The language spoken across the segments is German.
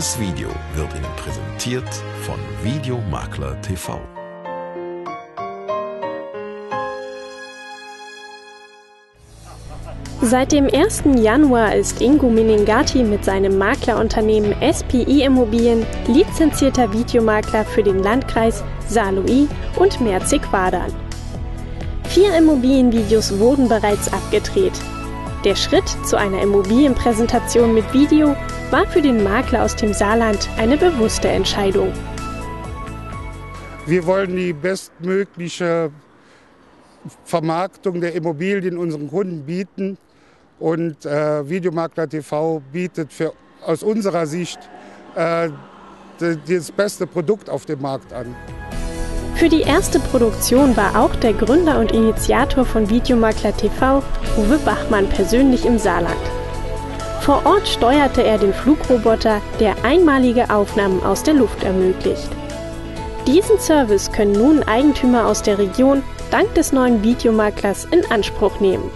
Dieses Video wird Ihnen präsentiert von Videomakler TV. Seit dem 1. Januar ist Ingo Menegatti mit seinem Maklerunternehmen SPI Immobilien lizenzierter Videomakler für den Landkreis Saarlouis und Merzig-Wadern. 4 Immobilienvideos wurden bereits abgedreht. Der Schritt zu einer Immobilienpräsentation mit Video war für den Makler aus dem Saarland eine bewusste Entscheidung. Wir wollen die bestmögliche Vermarktung der Immobilien unseren Kunden bieten. Und Videomakler TV bietet aus unserer Sicht das beste Produkt auf dem Markt an. Für die erste Produktion war auch der Gründer und Initiator von Videomakler TV, Uwe Bachmann, persönlich im Saarland. Vor Ort steuerte er den Flugroboter, der einmalige Aufnahmen aus der Luft ermöglicht. Diesen Service können nun Eigentümer aus der Region dank des neuen Videomaklers in Anspruch nehmen.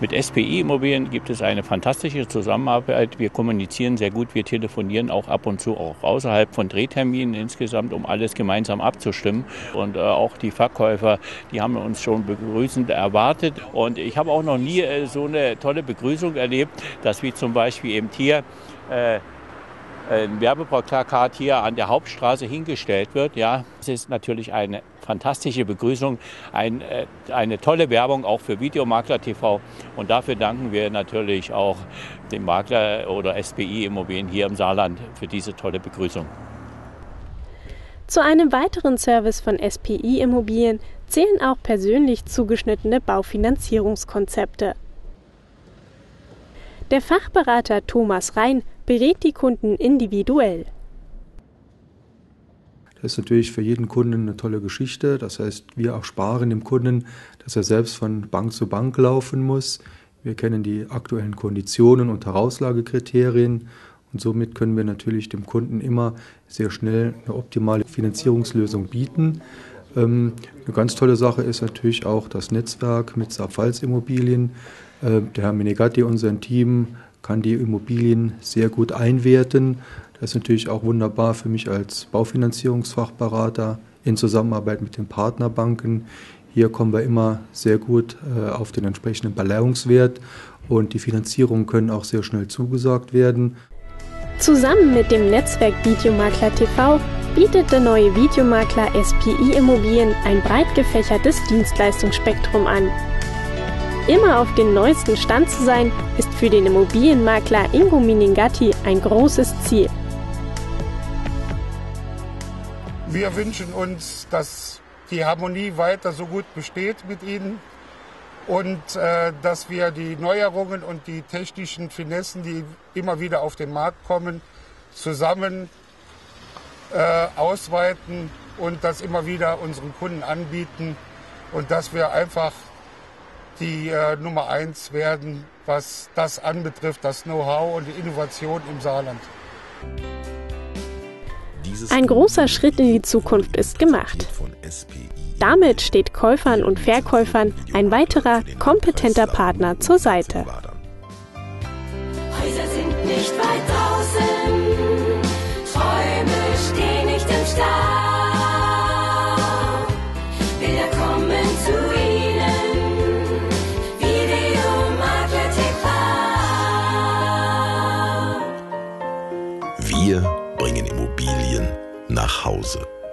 Mit SPI Immobilien gibt es eine fantastische Zusammenarbeit. Wir kommunizieren sehr gut, wir telefonieren auch ab und zu auch außerhalb von Drehterminen insgesamt, um alles gemeinsam abzustimmen. Und auch die Verkäufer, die haben uns schon begrüßend erwartet. Und ich habe auch noch nie so eine tolle Begrüßung erlebt, dass wie zum Beispiel eben hier ein Werbeplakat hier an der Hauptstraße hingestellt wird. Ja, es ist natürlich eine fantastische Begrüßung, eine tolle Werbung auch für Videomakler TV. Und dafür danken wir natürlich auch dem Makler oder SPI Immobilien hier im Saarland für diese tolle Begrüßung. Zu einem weiteren Service von SPI Immobilien zählen auch persönlich zugeschnittene Baufinanzierungskonzepte. Der Fachberater Thomas Rhein berät die Kunden individuell. Das ist natürlich für jeden Kunden eine tolle Geschichte. Das heißt, wir auch sparen dem Kunden, dass er selbst von Bank zu Bank laufen muss. Wir kennen die aktuellen Konditionen und Herauslagekriterien. Und somit können wir natürlich dem Kunden immer sehr schnell eine optimale Finanzierungslösung bieten. Eine ganz tolle Sache ist natürlich auch das Netzwerk mit Saarpfalz Immobilien. Der Herr Menegatti, unser Team, kann die Immobilien sehr gut einwerten. Das ist natürlich auch wunderbar für mich als Baufinanzierungsfachberater in Zusammenarbeit mit den Partnerbanken. Hier kommen wir immer sehr gut auf den entsprechenden Beleihungswert und die Finanzierungen können auch sehr schnell zugesagt werden. Zusammen mit dem Netzwerk Videomakler TV bietet der neue Videomakler SPI Immobilien ein breit gefächertes Dienstleistungsspektrum an. Immer auf den neuesten Stand zu sein, ist für den Immobilienmakler Ingo Menegatti ein großes Ziel. Wir wünschen uns, dass die Harmonie weiter so gut besteht mit Ihnen und dass wir die Neuerungen und die technischen Finessen, die immer wieder auf den Markt kommen, zusammen ausweiten und das immer wieder unseren Kunden anbieten und dass wir einfach die Nummer 1 werden, was das anbetrifft, das Know-how und die Innovation im Saarland. Ein großer Schritt in die Zukunft ist gemacht. Damit steht Käufern und Verkäufern ein weiterer kompetenter Partner zur Seite. Häuser sind nicht weit draußen, Träume stehen nicht im Stau, Bilder kommen zu Ihnen. Wir bringen Immobilien nach Hause.